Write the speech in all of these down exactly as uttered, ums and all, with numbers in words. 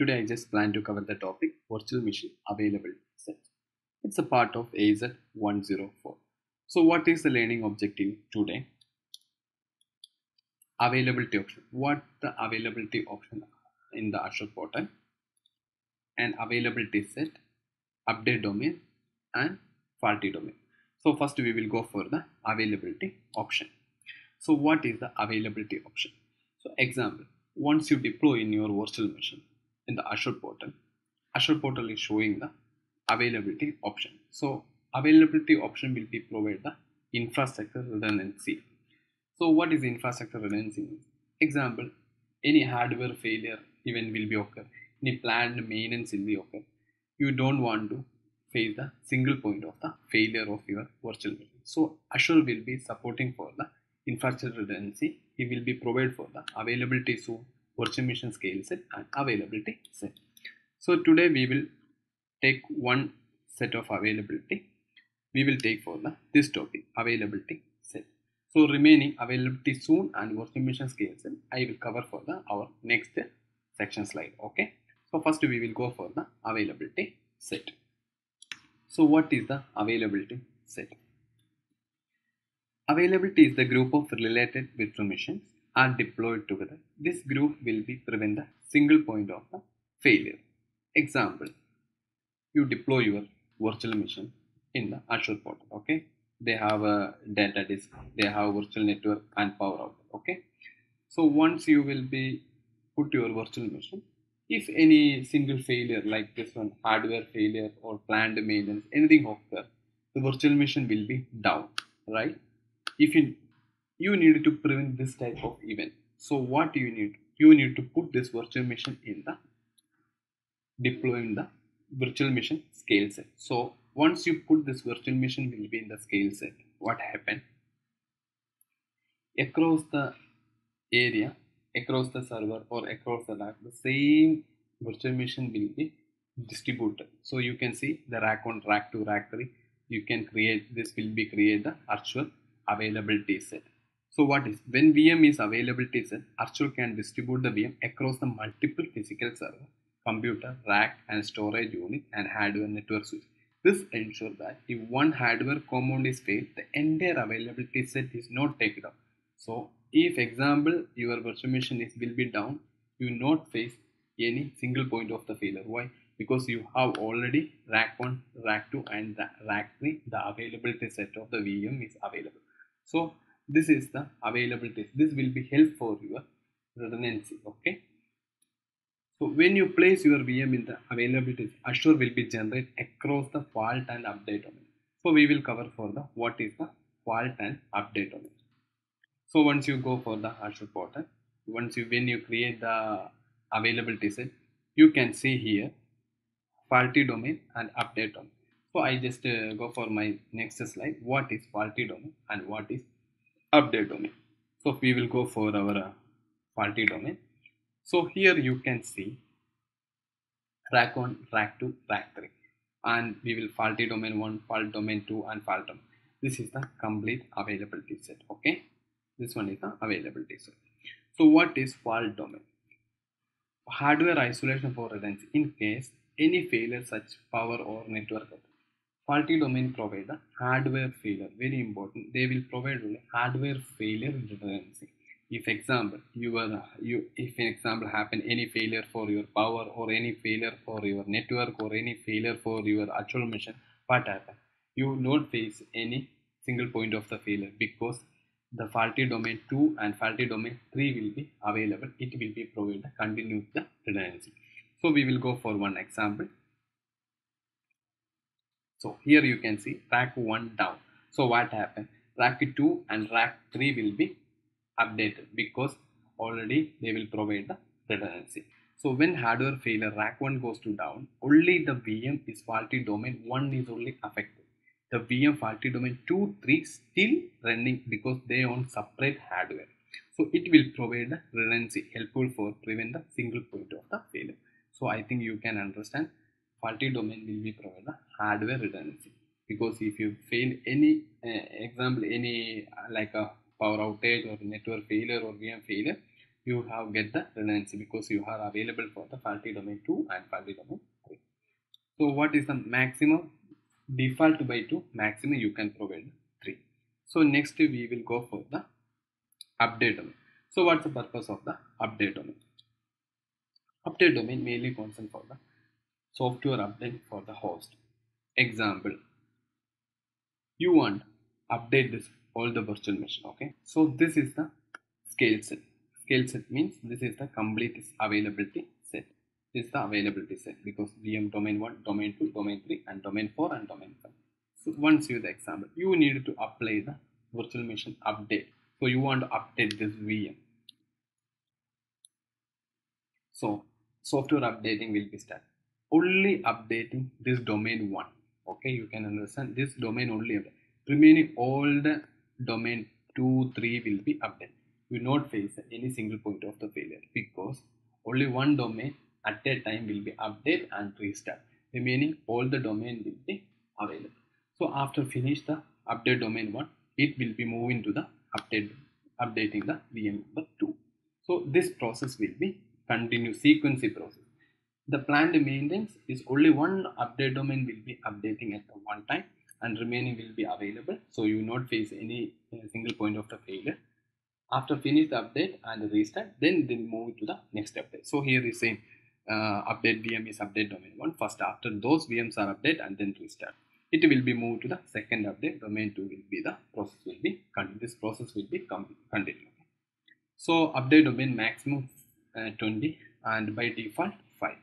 Today I just plan to cover the topic virtual machine available set. It's a part of A Z one oh four. So what is the learning objective today? Availability option. What the availability option in the Azure portal? And availability set, update domain and party domain. So first we will go for the availability option. So what is the availability option? So example, once you deploy in your virtual machine, in the Azure portal, Azure portal is showing the availability option. So availability option will be provide the infrastructure redundancy. So what is infrastructure redundancy? Example, any hardware failure event will be occur, any planned maintenance will be occur. You don't want to face the single point of the failure of your virtual machine. So Azure will be supporting for the infrastructure redundancy. It will be provided for the availability so virtual machine scale set and availability set. So today we will take one set of availability. We will take for the this topic availability set. So remaining availability soon and virtual machine scale set I will cover for the our next section slide. Okay. So first we will go for the availability set. So what is the availability set? Availability is the group of related virtual machines are deployed together. This group will be prevent the single point of the failure. Example, you deploy your virtual machine in the Azure portal. Okay, they have a data disk, they have virtual network and power outlet. Okay, so once you will be put your virtual machine, if any single failure like this one, hardware failure or planned maintenance, anything occur, the virtual machine will be down, right? If you You need to prevent this type of event. So what you need? You need to put this virtual machine in the deploying the virtual machine scale set. So once you put this virtual machine will be in the scale set, what happened? Across the area, across the server or across the rack, the same virtual machine will be distributed. So you can see the rack on, rack to, rack three. You can create, this will be create the virtual availability set. So what is, when V M is availability set, Azure can distribute the V M across the multiple physical server, computer, rack and storage unit and hardware network switch. This ensures that if one hardware component is failed, the entire availability set is not taken up. So if example your virtual machine is will be down, you not face any single point of the failure. Why? Because you have already rack one, rack two and the rack three, the availability set of the V M is available. So this is the availability. This will be help for your redundancy. Okay. So when you place your V M in the availability, Azure will be generate across the fault and update domain. So we will cover for the what is the fault and update domain. So once you go for the Azure portal, once you when you create the availability set, you can see here faulty domain and update domain. So I just uh, go for my next slide. What is faulty domain and what is update domain? So we will go for our uh, faulty domain. So here you can see rack one, rack two, rack three, and we will faulty domain one, fault domain two, and fault domain. This is the complete availability set. Okay, this one is the availability set. So what is fault domain? Hardware isolation for redundancy. In case any failure such power or network, faulty domain provide the hardware failure. Very important. They will provide hardware failure redundancy. If example you are you if an example happen any failure for your power or any failure for your network or any failure for your actual machine, what happen? You not face any single point of the failure because the faulty domain two and faulty domain three will be available. It will be provide the continuous the redundancy. So we will go for one example. So here you can see rack one down. So what happened? Rack two and rack three will be updated because already they will provide the redundancy. So when hardware failure rack one goes to down, only the V M is faulty domain one is only affected. The V M faulty domain two, three still running because they own separate hardware. So it will provide the redundancy helpful for prevent the single point of the failure. So I think you can understand faulty domain will be provide the hardware redundancy because if you fail any uh, example any uh, like a power outage or network failure or V M failure, you have get the redundancy because you are available for the faulty domain two and faulty domain three. So what is the maximum? Default by two, maximum you can provide three. So next we will go for the update domain. So what's the purpose of the update domain? Update domain mainly concerned for the software update for the host. Example, you want update this all the virtual machine. Okay, so this is the scale set. Scale set means this is the complete availability set. This is the availability set because V M domain one, domain two, domain three, and domain four and domain five. So once you the example, you need to apply the virtual machine update. So you want to update this V M. So software updating will be started. Only updating this domain one. Okay, you can understand this domain only update. Remaining all the domain two, three will be updated. You will not face any single point of the failure because only one domain at a time will be updated and restart. Remaining all the domain will be available. So after finish the update domain one, it will be moving to the update updating the V M number two. So this process will be continue sequential process. The planned maintenance is only one update domain will be updating at the one time and remaining will be available, so you will not face any single point of the failure. After finish the update and restart, then they move to the next update. So here is saying uh, update V M is update domain one. First, after those V Ms are updated and then restart, it will be moved to the second update. Domain two will be the process will be continued. This process will be continued. So update domain maximum uh, twenty and by default five.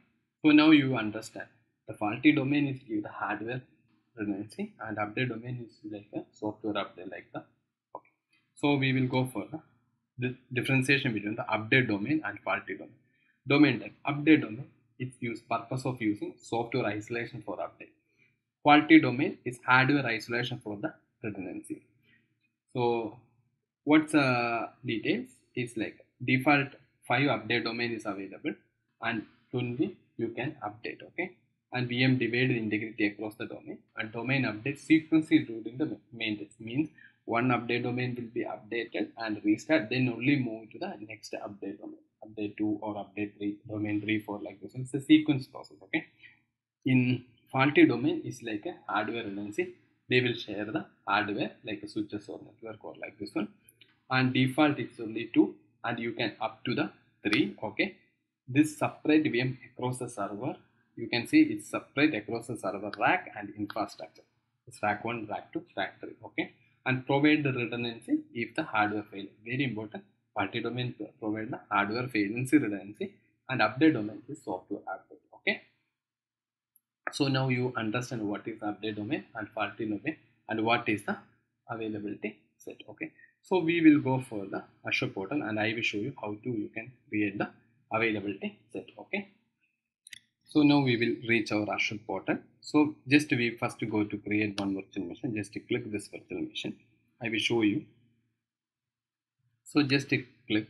So now you understand the faulty domain is give the hardware redundancy and update domain is like a software update like the okay. So we will go for the, the differentiation between the update domain and faulty domain. Domain type update domain is used purpose of using software isolation for update. Faulty domain is hardware isolation for the redundancy. So what's uh, details is like default five update domain is available and twenty you can update. Okay, and V M divided integrity across the domain and domain update sequentially during the maintenance means one update domain will be updated and restart, then only move to the next update domain, update two or update three, domain three, four like this. It's a sequence process. Okay, in faulty domain is like a hardware redundancy. They will share the hardware like a switches or network or like this one, and default it's only two and you can up to the three. Okay, this separate V M across the server. You can see it's separate across the server rack and infrastructure. It's rack one, rack two, rack three. Okay, and provide the redundancy if the hardware fails. Very important. Faulty domain provide the hardware failure redundancy, and update domain is software update. Okay. So now you understand what is update domain and faulty domain, and what is the availability set. Okay. So we will go for the Azure portal, and I will show you how to you can create the availability set. Okay. So now we will reach our Azure portal. So just we first go to create one virtual machine. Just click this virtual machine. I will show you. So just click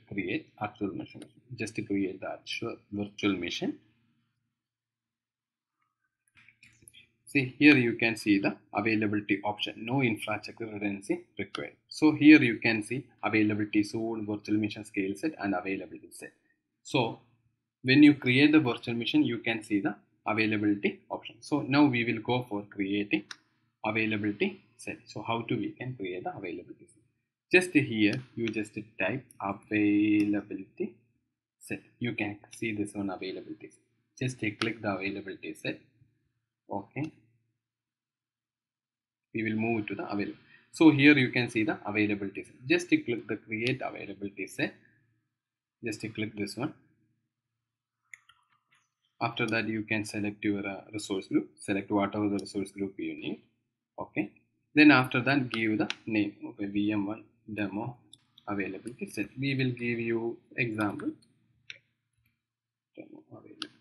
create virtual machine. Just create the Azure virtual machine. See here you can see the availability option. No infrastructure redundancy required. So here you can see availability zone, virtual machine scale set, and availability set. So when you create the virtual machine, you can see the availability option. So now we will go for creating availability set. So how to we can create the availability set? Just here you just type availability set. You can see this one availability set. Just click the availability set. Okay, we will move to the available. So here you can see the availability set. Just click the create availability set. Just click this one. After that, you can select your uh, resource group, select whatever the resource group you need. Okay, then after that, give the name. Okay, V M one demo availability set. We will give you example demo availability.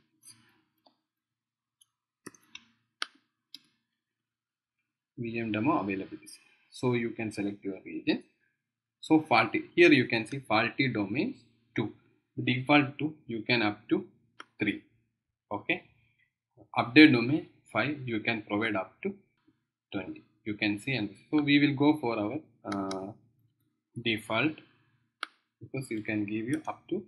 V M demo availability set. So you can select your region. So faulty, here you can see faulty domains two, the default two, you can up to three. Okay, update domain five, you can provide up to twenty. You can see, and so we will go for our uh, default because you can give you up to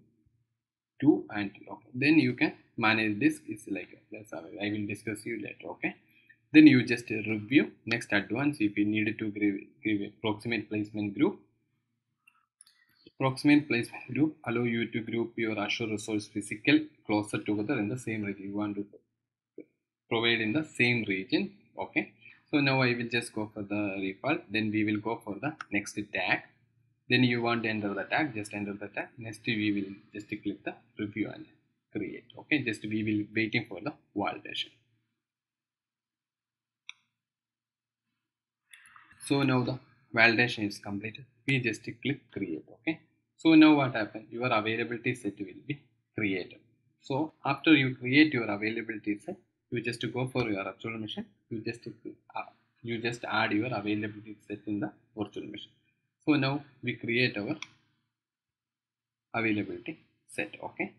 to anti-lock. Then you can manage this. It's like that's all. I will discuss you later. Okay. Then you just review next advance if you need to give, give proximate placement group. Proximate placement group allow you to group your Azure resource physical closer together in the same region. You want to provide in the same region. Okay. So now I will just go for the refer. Then we will go for the next tag. Then you want to enter the tag. Just enter the tag. Next we will just click the review and create. Okay. Just we will waiting for the validation. So now the validation is completed. We just click create. Okay. So now what happened? Your availability set will be created. So after you create your availability set, you just go for your virtual machine. You just you just add your availability set in the virtual machine. So now we create our availability set. Okay.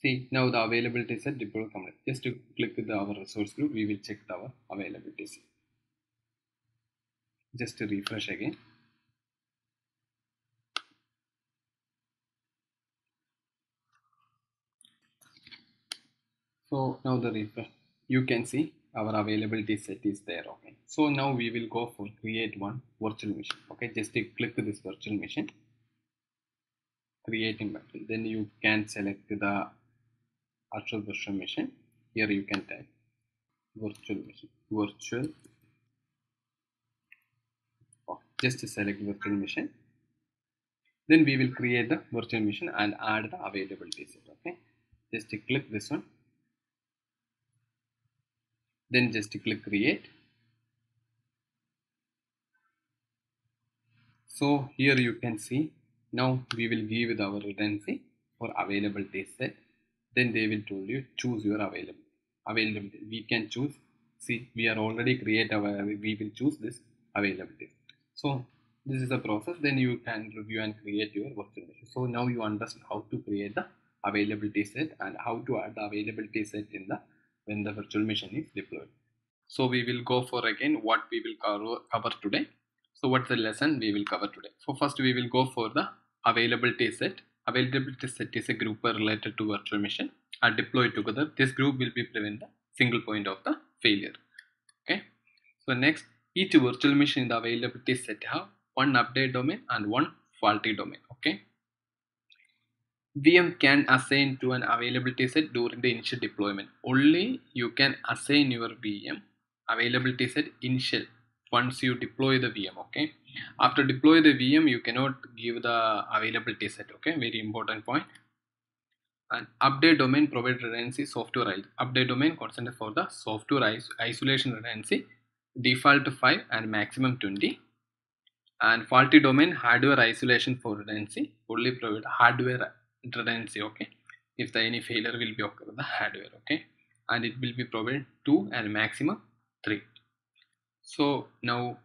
See, now the availability set deploy command. Just to click the our resource group, we will check our availability set. Just to refresh again. So now the refresh, you can see our availability set is there. Okay. So now we will go for create one virtual machine. Okay. Just to click this virtual machine. Creating button. Then you can select the Azure virtual machine. Here you can type virtual machine virtual oh, just select virtual machine. Then we will create the virtual machine and add the availability set. Okay, just click this one, then just click create. So here you can see now we will give with our redundancy for availability set. Then they will told you choose your available availability. We can choose. See, we are already create our. We will choose this availability. So this is the process. Then you can review and create your virtual machine. So now you understand how to create the availability set and how to add the availability set in the when the virtual machine is deployed. So we will go for again what we will cover cover today. So what's the lesson we will cover today? So first we will go for the availability set. Availability set is a group related to virtual machine are deployed together. This group will be prevent the single point of the failure. Okay. So next, each virtual machine in the availability set have one update domain and one faulty domain. Okay. V M can assign to an availability set during the initial deployment. Only you can assign your V M availability set initial. Once you deploy the V M, okay. After deploy the V M, you cannot give the availability set, okay. Very important point. And update domain provide redundancy software. Update domain constant for the software is isolation redundancy, default five and maximum twenty. And faulty domain hardware isolation for redundancy only provide hardware redundancy, okay. If the any failure will be occur with the hardware, okay. And it will be provided two and maximum three. So now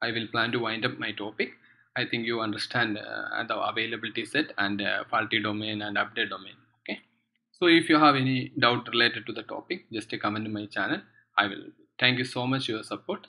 I will plan to wind up my topic. I think you understand uh, the availability set and uh, faulty domain and update domain. Okay. So if you have any doubt related to the topic, just comment in my channel. I will thank you so much for your support.